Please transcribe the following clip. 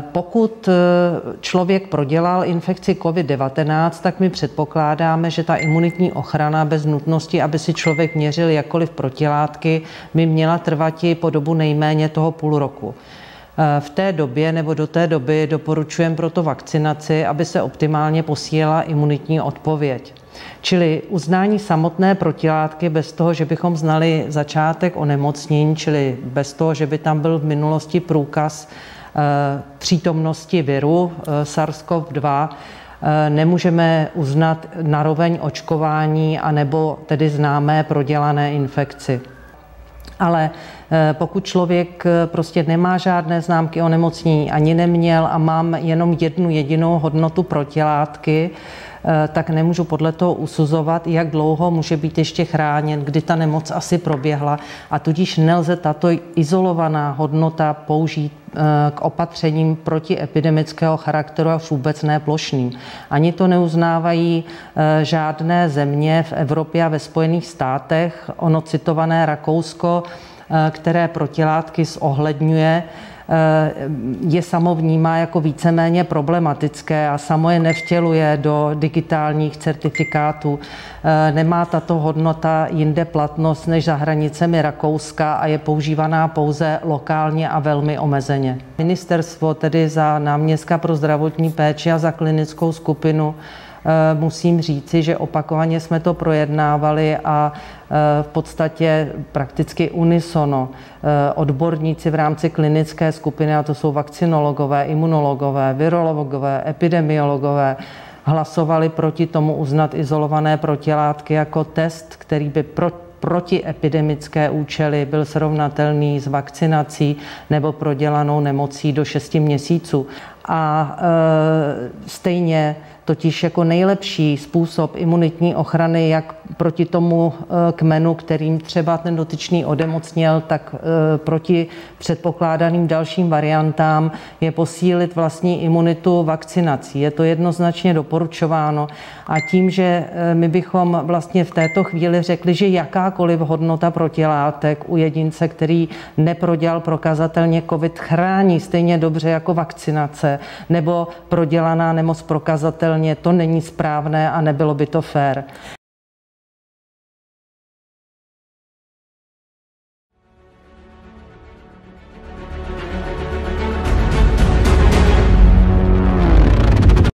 Pokud člověk prodělal infekci COVID-19, tak my předpokládáme, že ta imunitní ochrana bez nutnosti, aby si člověk měřil jakkoliv protilátky, by měla trvat i po dobu nejméně toho půl roku. V té době nebo do té doby doporučujeme proto vakcinaci, aby se optimálně posílila imunitní odpověď. Čili uznání samotné protilátky bez toho, že bychom znali začátek onemocnění, čili bez toho, že by tam byl v minulosti průkaz přítomnosti viru SARS-CoV-2, nemůžeme uznat naroveň očkování anebo tedy známé prodělané infekci. Ale pokud člověk prostě nemá žádné známky onemocnění, ani neměl a mám jenom jednu jedinou hodnotu protilátky, tak nemůžu podle toho usuzovat, jak dlouho může být ještě chráněn, kdy ta nemoc asi proběhla, a tudíž nelze tato izolovaná hodnota použít k opatřením protiepidemického charakteru a vůbec ne plošným. Ani to neuznávají žádné země v Evropě a ve Spojených státech. Ono citované Rakousko, které protilátky zohledňuje, je samo vnímá jako víceméně problematické a samo je nevtěluje do digitálních certifikátů. Nemá tato hodnota jinde platnost než za hranicemi Rakouska a je používaná pouze lokálně a velmi omezeně. Ministerstvo tedy za náměstka pro zdravotní péči a za klinickou skupinu musím říci, že opakovaně jsme to projednávali a v podstatě prakticky unisono odborníci v rámci klinické skupiny, a to jsou vakcinologové, imunologové, virologové, epidemiologové, hlasovali proti tomu uznat izolované protilátky jako test, který by protiepidemické účely byl srovnatelný s vakcinací nebo prodělanou nemocí do 6 měsíců. A stejně totiž jako nejlepší způsob imunitní ochrany, jak proti tomu kmenu, kterým třeba ten dotyčný odemocněl, tak proti předpokládaným dalším variantám, je posílit vlastní imunitu vakcinací. Je to jednoznačně doporučováno. A tím, že my bychom vlastně v této chvíli řekli, že jakákoliv hodnota protilátek u jedince, který neprodělal prokazatelně COVID, chrání stejně dobře jako vakcinace nebo prodělaná nemoc prokazatelně, to není správné a nebylo by to fér.